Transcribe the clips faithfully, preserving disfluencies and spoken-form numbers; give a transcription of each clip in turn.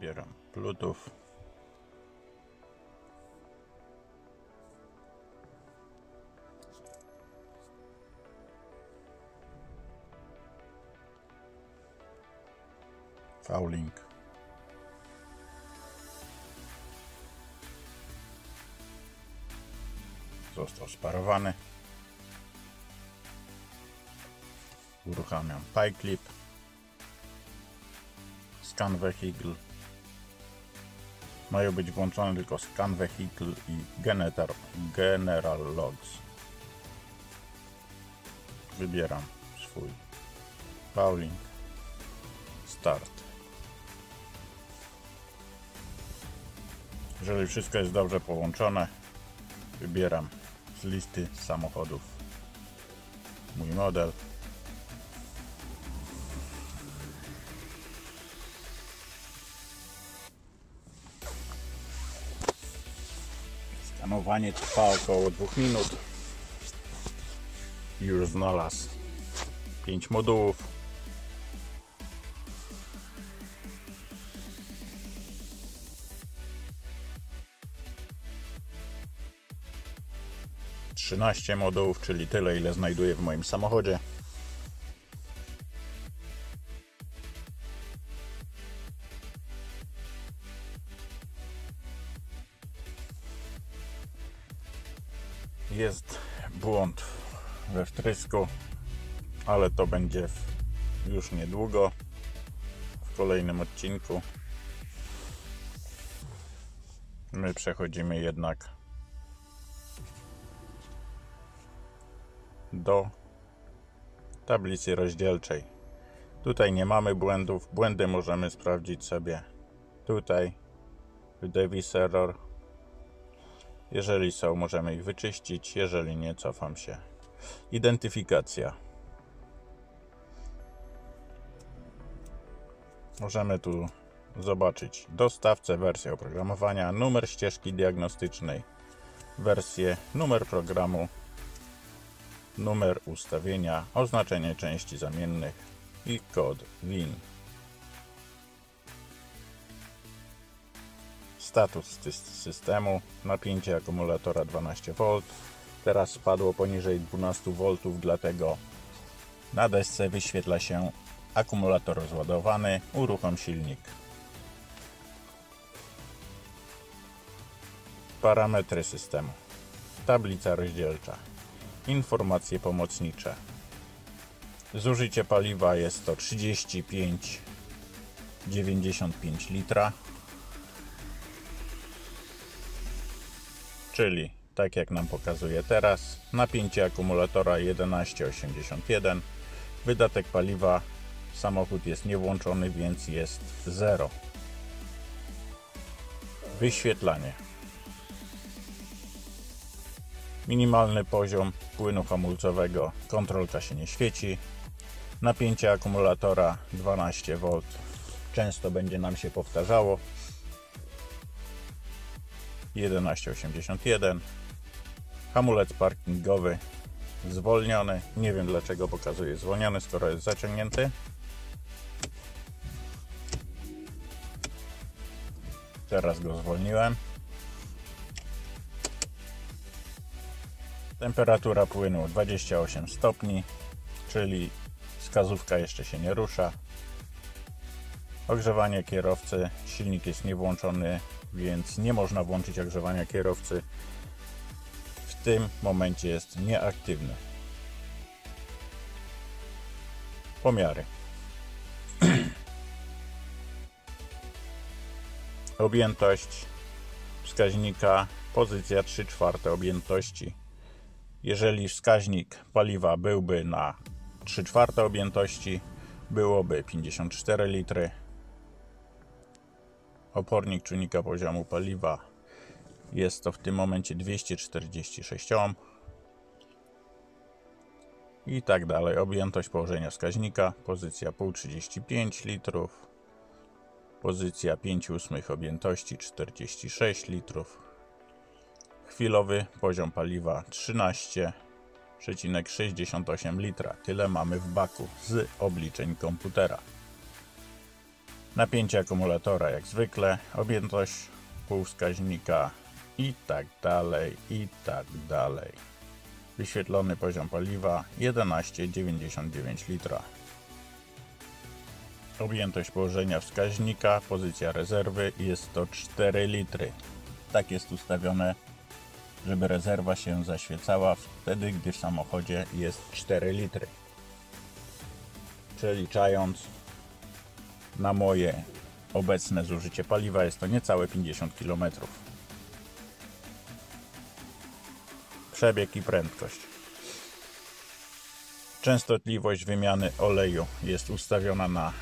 wybieram Bluetooth. Pauling. Został sparowany. Uruchamiam PyClip. Scan Vehicle. Mają być włączone tylko Scan Vehicle i General, general Logs. Wybieram swój Pauling. Start. Jeżeli wszystko jest dobrze połączone, wybieram z listy samochodów mój model. Skanowanie trwa około dwóch minut. Już znalazł pięć modułów. trzynaście modułów, czyli tyle, ile znajduję w moim samochodzie. Jest błąd we wtrysku, ale to będzie już niedługo, w kolejnym odcinku. My przechodzimy jednak do tablicy rozdzielczej. Tutaj nie mamy błędów. Błędy możemy sprawdzić sobie tutaj w Davis Error. Jeżeli są, możemy ich wyczyścić. Jeżeli nie, cofam się. Identyfikacja. Możemy tu zobaczyć dostawcę, wersję oprogramowania, numer ścieżki diagnostycznej, wersję, numer programu, numer ustawienia, oznaczenie części zamiennych i kod win. Status systemu, napięcie akumulatora dwanaście wolt, teraz spadło poniżej dwanaście wolt, dlatego na desce wyświetla się akumulator rozładowany, uruchom silnik. Parametry systemu, tablica rozdzielcza. Informacje pomocnicze. Zużycie paliwa jest to trzydzieści pięć przecinek dziewięćdziesiąt pięć litra. Czyli, tak jak nam pokazuje teraz, napięcie akumulatora jedenaście przecinek osiemdziesiąt jeden. Wydatek paliwa, samochód jest niewłączony, więc jest zero. Wyświetlanie. Minimalny poziom płynu hamulcowego, kontrolka się nie świeci. Napięcie akumulatora dwanaście wolt, często będzie nam się powtarzało. jedenaście przecinek osiemdziesiąt jeden. Hamulec parkingowy zwolniony. Nie wiem dlaczego pokazuje zwolniony, skoro jest zaciągnięty. Teraz go zwolniłem. Temperatura płynu dwadzieścia osiem stopni, czyli wskazówka jeszcze się nie rusza. Ogrzewanie kierowcy, silnik jest niewłączony, więc nie można włączyć ogrzewania kierowcy. W tym momencie jest nieaktywny. Pomiary. Objętość wskaźnika, pozycja trzy czwarte objętości. Jeżeli wskaźnik paliwa byłby na trzy czwarte objętości, byłoby pięćdziesiąt cztery litry. Opornik czujnika poziomu paliwa jest to w tym momencie dwieście czterdzieści sześć ohm. I tak dalej. Objętość położenia wskaźnika, pozycja pół trzydzieści pięć litrów, pozycja pięć ósmych objętości czterdzieści sześć litrów. Chwilowy poziom paliwa trzynaście przecinek sześćdziesiąt osiem litra. Tyle mamy w baku z obliczeń komputera. napięcie akumulatora jak zwykle, objętość półwskaźnika i tak dalej, i tak dalej. Wyświetlony poziom paliwa jedenaście przecinek dziewięćdziesiąt dziewięć litra. Objętość położenia wskaźnika, pozycja rezerwy jest to cztery litry. Tak jest ustawione, żeby rezerwa się zaświecała wtedy, gdy w samochodzie jest cztery litry. Przeliczając na moje obecne zużycie paliwa jest to niecałe pięćdziesiąt kilometrów. Przebieg i prędkość. Częstotliwość wymiany oleju jest ustawiona na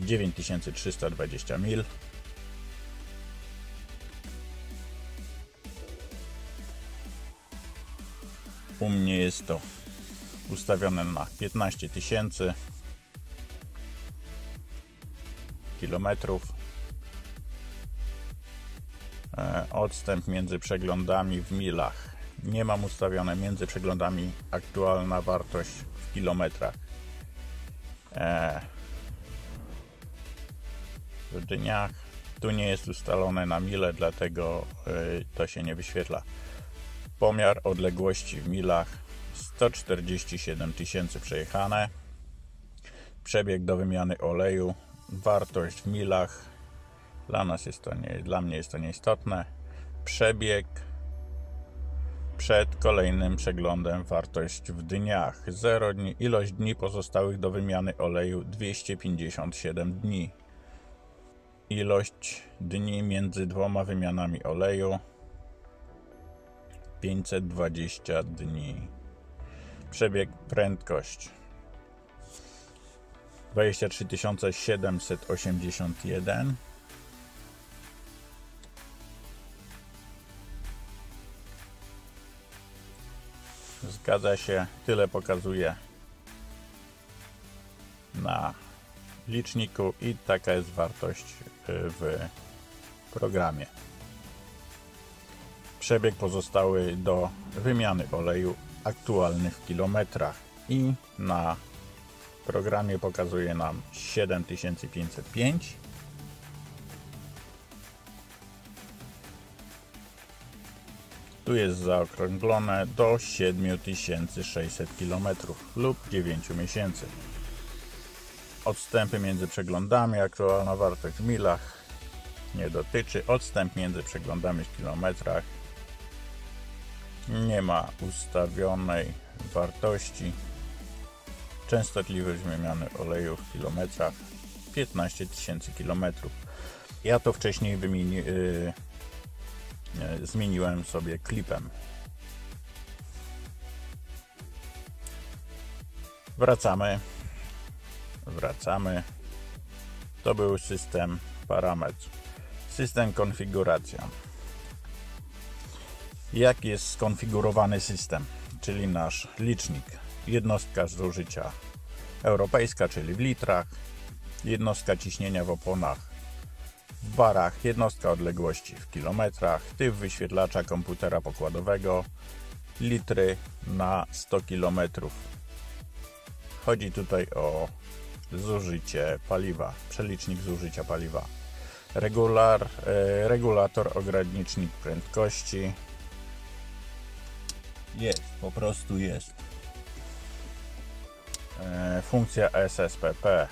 dziewięć tysięcy trzysta dwadzieścia mil. U mnie jest to ustawione na piętnaście tysięcy kilometrów. Odstęp między przeglądami w milach. Nie mam ustawione między przeglądami aktualna wartość w kilometrach. W dniach tu nie jest ustalone na mile, dlatego to się nie wyświetla. Pomiar odległości w milach sto czterdzieści siedem tysięcy przejechane. Przebieg do wymiany oleju, wartość w milach. Dla nas jest to nie, dla mnie jest to nieistotne. Przebieg przed kolejnym przeglądem, wartość w dniach zero dni, ilość dni pozostałych do wymiany oleju dwieście pięćdziesiąt siedem dni. Ilość dni między dwoma wymianami oleju pięćset dwadzieścia dni. Przebieg prędkość dwadzieścia trzy tysiące siedemset osiemdziesiąt jeden. Zgadza się, tyle pokazuje na liczniku i taka jest wartość w programie. Przebieg pozostały do wymiany oleju aktualny w kilometrach i na programie pokazuje nam siedem tysięcy pięćset pięć. Tu jest zaokrąglone do siedem tysięcy sześćset kilometrów lub dziewięć miesięcy. Odstępy między przeglądami, aktualna wartość w milach nie dotyczy. Odstęp między przeglądami w kilometrach nie ma ustawionej wartości. Częstotliwość wymiany oleju w kilometrach piętnaście tysięcy kilometrów. Ja to wcześniej wymieniłem. Yy, Zmieniłem sobie klipem. Wracamy. Wracamy. To był system parametr. System konfiguracja. Jak jest skonfigurowany system, czyli nasz licznik? Jednostka zużycia europejska, czyli w litrach. Jednostka ciśnienia w oponach w barach, jednostka odległości w kilometrach, typ wyświetlacza komputera pokładowego, litry na sto kilometrów. Chodzi tutaj o zużycie paliwa, przelicznik zużycia paliwa. Regular, e, regulator, ogranicznik prędkości. Jest, po prostu jest. E, funkcja S S P P.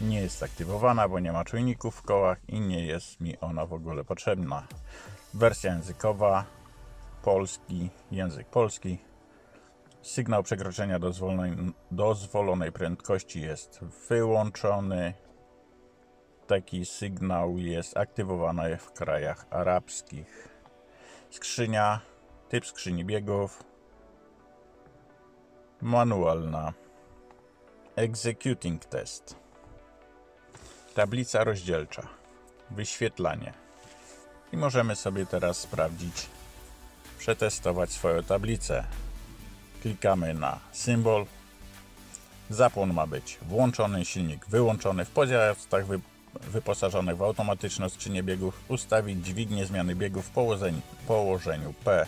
Nie jest aktywowana, bo nie ma czujników w kołach i nie jest mi ona w ogóle potrzebna. Wersja językowa, polski, język polski. Sygnał przekroczenia dozwolonej, dozwolonej prędkości jest wyłączony. Taki sygnał jest aktywowany w krajach arabskich. Skrzynia, typ skrzyni biegów, manualna. Executing test. Tablica rozdzielcza, wyświetlanie i możemy sobie teraz sprawdzić, przetestować swoją tablicę. Klikamy na symbol, zapłon ma być włączony, silnik wyłączony, w pojazdach wyposażonych w automatyczną skrzynię biegów ustawić dźwignię zmiany biegów w położeniu, położeniu P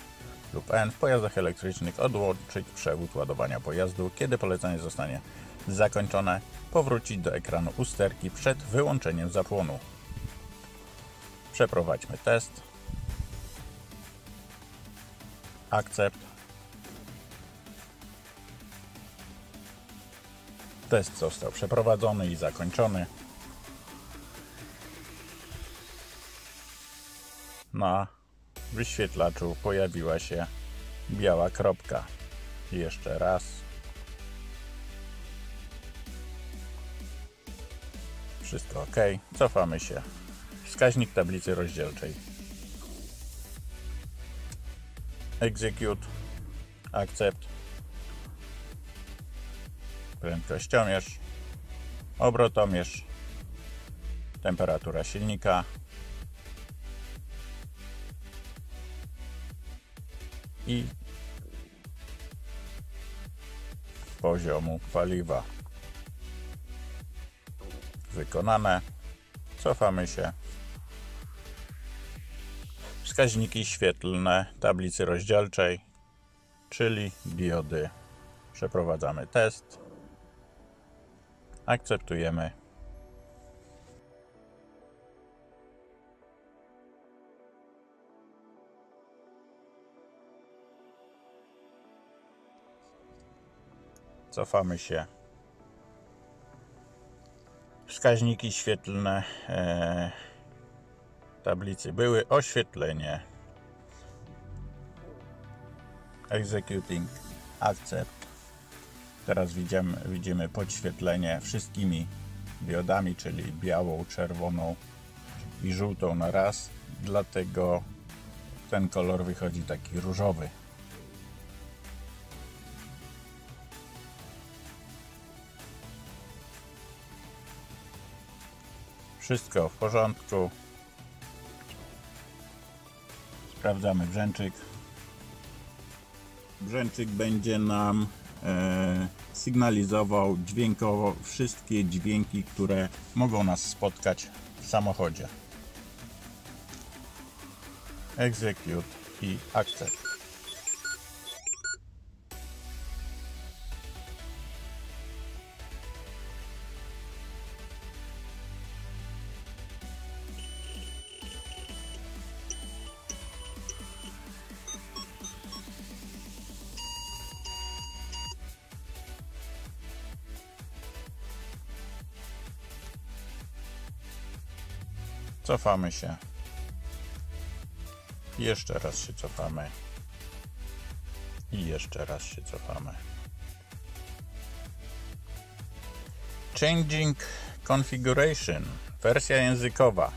lub N, w pojazdach elektrycznych odłączyć przewód ładowania pojazdu, kiedy polecenie zostanie zakończone, powrócić do ekranu usterki przed wyłączeniem zapłonu. Przeprowadźmy test. Akcept. Test został przeprowadzony i zakończony. Na wyświetlaczu pojawiła się biała kropka. Jeszcze raz. Wszystko OK. Cofamy się. Wskaźnik tablicy rozdzielczej. Execute. Accept. Prędkościomierz. Obrotomierz. Temperatura silnika. I poziomu paliwa. Wykonane. Cofamy się. Wskaźniki świetlne tablicy rozdzielczej, czyli diody. Przeprowadzamy test. Akceptujemy. Cofamy się. Wskaźniki świetlne e, tablicy były. Oświetlenie. Executing. Accept. Teraz widzimy, widzimy podświetlenie wszystkimi diodami, czyli białą, czerwoną i żółtą na raz. Dlatego ten kolor wychodzi taki różowy. Wszystko w porządku. Sprawdzamy brzęczyk. Brzęczyk będzie nam e, sygnalizował dźwiękowo wszystkie dźwięki, które mogą nas spotkać w samochodzie. Execute i Accept. Cofamy się. Jeszcze raz się cofamy. I jeszcze raz się cofamy. Changing Configuration. Wersja językowa.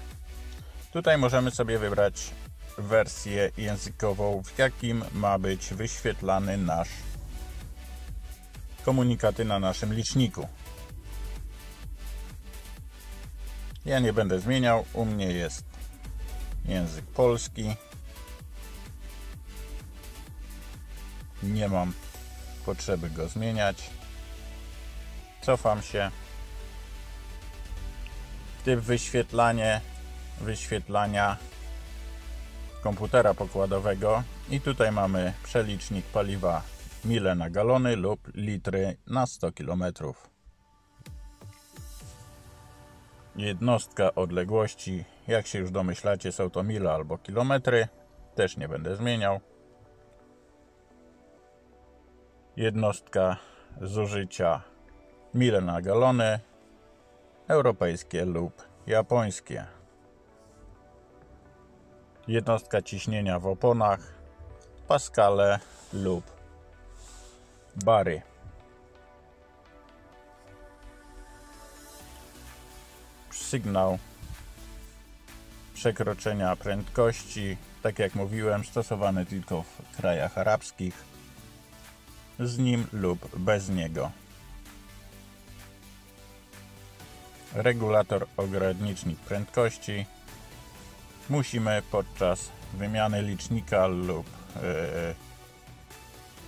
Tutaj możemy sobie wybrać wersję językową, w jakim ma być wyświetlany nasz komunikaty na naszym liczniku. Ja nie będę zmieniał, u mnie jest język polski. Nie mam potrzeby go zmieniać. Cofam się. Typ wyświetlanie, wyświetlania komputera pokładowego. I tutaj mamy przelicznik paliwa mile na galony lub litry na sto kilometrów. Jednostka odległości, jak się już domyślacie, są to mile albo kilometry. Też nie będę zmieniał. Jednostka zużycia mile na galony, europejskie lub japońskie. Jednostka ciśnienia w oponach, paskale lub bary. Sygnał przekroczenia prędkości, tak jak mówiłem, stosowany tylko w krajach arabskich, z nim lub bez niego. Regulator ogranicznik prędkości. Musimy podczas wymiany licznika lub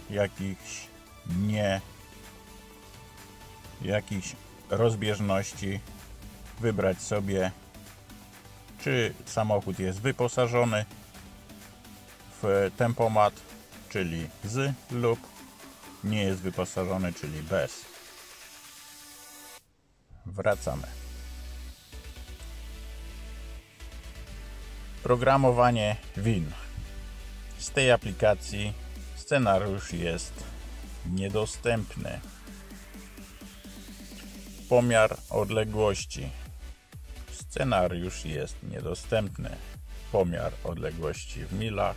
yy, jakichś nie jakichś rozbieżności wybrać sobie, czy samochód jest wyposażony w tempomat, czyli z, lub nie jest wyposażony, czyli bez. wracamy. Programowanie win. Z tej aplikacji scenariusz jest niedostępny. Pomiar odległości. Scenariusz jest niedostępny. Pomiar odległości w milach.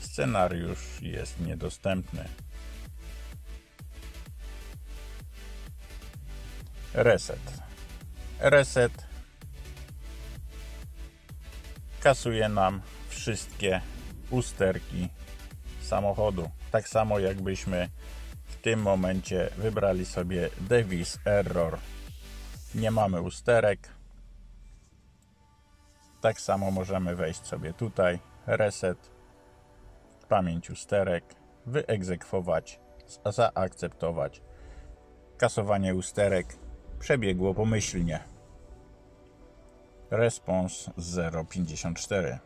Scenariusz jest niedostępny. Reset. Reset kasuje nam wszystkie usterki samochodu. Tak samo jakbyśmy w tym momencie wybrali sobie Device Error. Nie mamy usterek. Tak samo możemy wejść sobie tutaj. Reset. Pamięć usterek. Wyegzekwować. Zaakceptować. Kasowanie usterek przebiegło pomyślnie. Respons zero pięćdziesiąt cztery.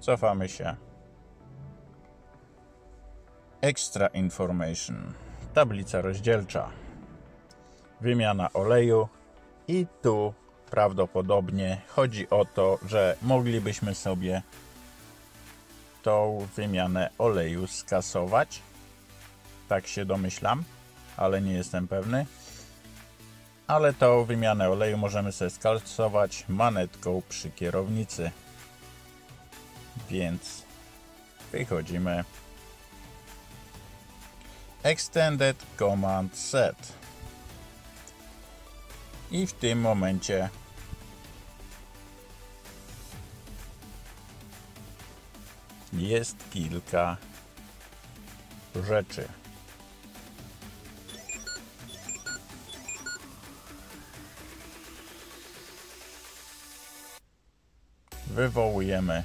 Cofamy się. Extra information. Tablica rozdzielcza. Wymiana oleju. I tu prawdopodobnie chodzi o to, że moglibyśmy sobie tą wymianę oleju skasować. Tak się domyślam, ale nie jestem pewny. Ale tą wymianę oleju możemy sobie skasować manetką przy kierownicy. Więc wychodzimy. Extended Command Set. I w tym momencie jest kilka rzeczy. Wywołujemy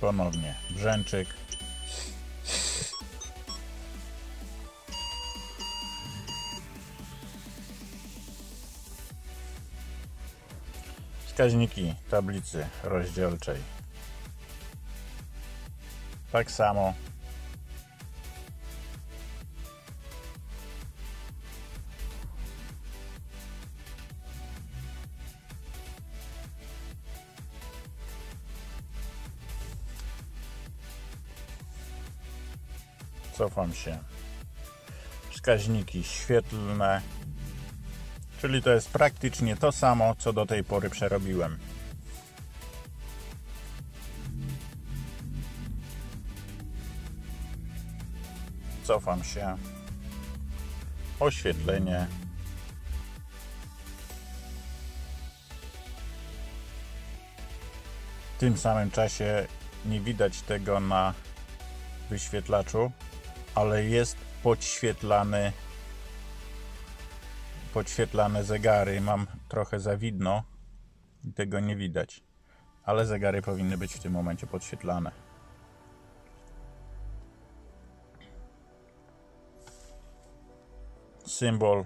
ponownie brzęczyk. Wskaźniki tablicy rozdzielczej. Tak samo. Cofam się. Wskaźniki świetlne, czyli to jest praktycznie to samo, co do tej pory przerobiłem. Cofam się. Oświetlenie. W tym samym czasie nie widać tego na wyświetlaczu, ale jest podświetlany, podświetlane zegary. Mam trochę za widno i tego nie widać, ale zegary powinny być w tym momencie podświetlane. Symbol,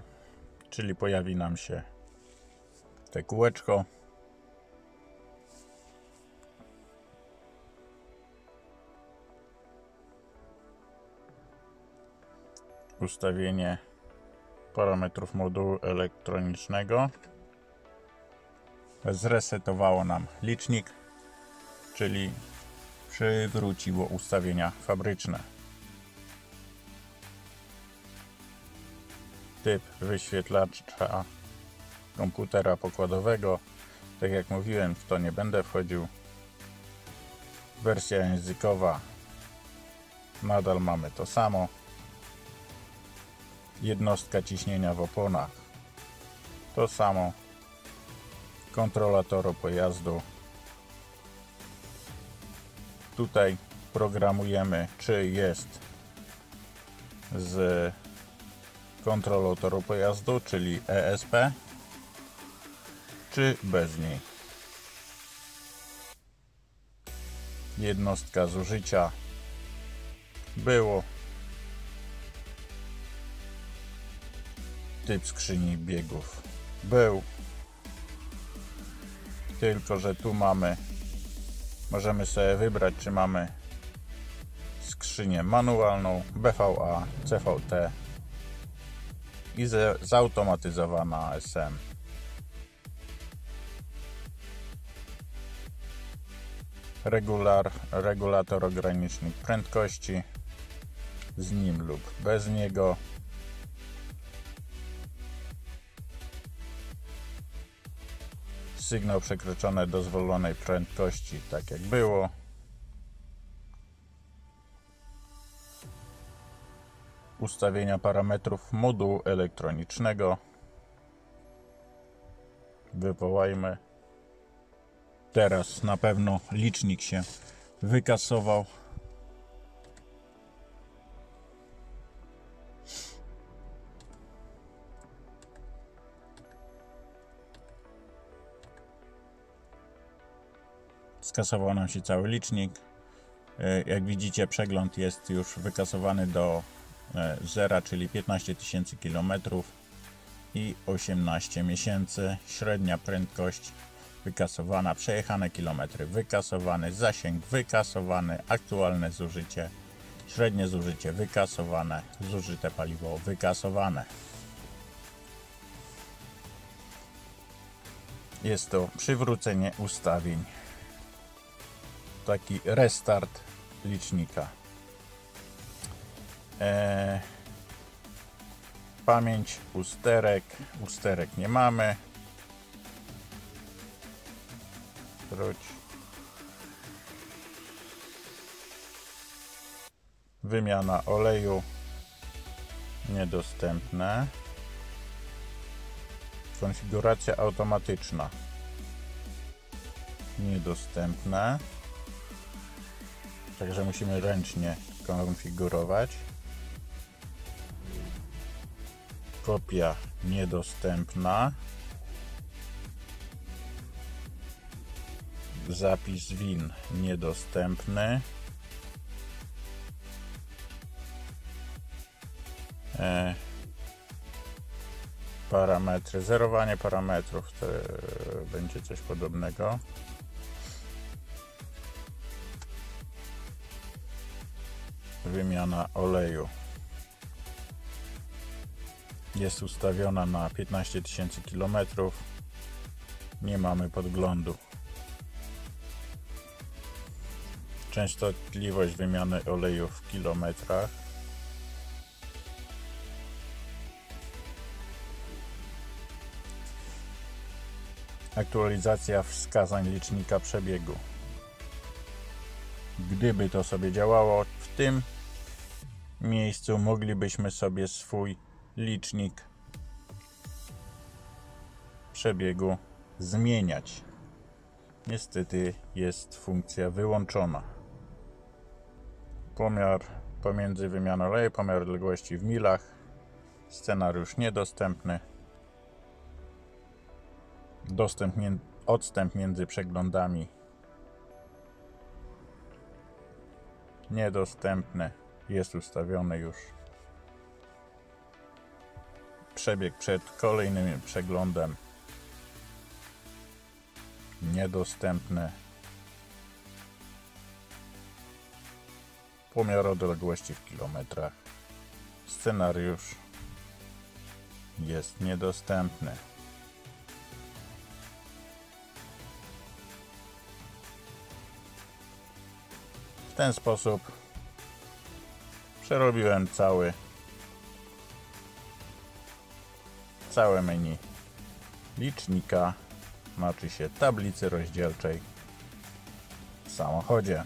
czyli pojawi nam się te kółeczko. Ustawienie parametrów modułu elektronicznego. Zresetowało nam licznik, czyli przywróciło ustawienia fabryczne. Typ wyświetlacza komputera pokładowego. Tak jak mówiłem, w to nie będę wchodził. Wersja językowa. Nadal mamy to samo. Jednostka ciśnienia w oponach. To samo. Kontrola toru pojazdu. Tutaj programujemy, czy jest z kontrolą toru pojazdu, czyli E S P, czy bez niej. Jednostka zużycia. Było. Typ skrzyni biegów był, tylko że tu mamy, możemy sobie wybrać, czy mamy skrzynię manualną, B V A, C V T i zautomatyzowana S M. Regular, regulator ogranicznik prędkości, z nim lub bez niego. Sygnał przekroczony dozwolonej prędkości, tak jak było. Ustawienia parametrów modułu elektronicznego. Wywołajmy. Teraz na pewno licznik się wykasował. Skasował nam się cały licznik. Jak widzicie, przegląd jest już wykasowany do zera, czyli piętnaście tysięcy kilometrów i osiemnaście miesięcy. Średnia prędkość wykasowana, przejechane kilometry wykasowany, zasięg wykasowany, aktualne zużycie, średnie zużycie wykasowane, zużyte paliwo wykasowane. Jest to przywrócenie ustawień, taki restart licznika. Eee, pamięć, usterek, usterek nie mamy. Wróć. Wymiana oleju niedostępne. Konfiguracja automatyczna niedostępne. Także musimy ręcznie konfigurować. Kopia niedostępna. Zapis win niedostępny. E, parametry, zerowanie parametrów, to będzie coś podobnego. Wymiana oleju jest ustawiona na piętnaście tysięcy kilometrów. Nie mamy podglądu. Częstotliwość wymiany oleju w kilometrach. Aktualizacja wskazań licznika przebiegu. Gdyby to sobie działało, w tym miejscu moglibyśmy sobie swój licznik przebiegu zmieniać. Niestety jest funkcja wyłączona. Pomiar pomiędzy wymianą oleju, pomiar odległości w milach, scenariusz niedostępny, dostęp między, odstęp między przeglądami niedostępny, jest ustawiony już. Przebieg przed kolejnym przeglądem niedostępny. Pomiar odległości w kilometrach. Scenariusz jest niedostępny. W ten sposób przerobiłem cały, całe menu licznika, znaczy się tablicy rozdzielczej w samochodzie.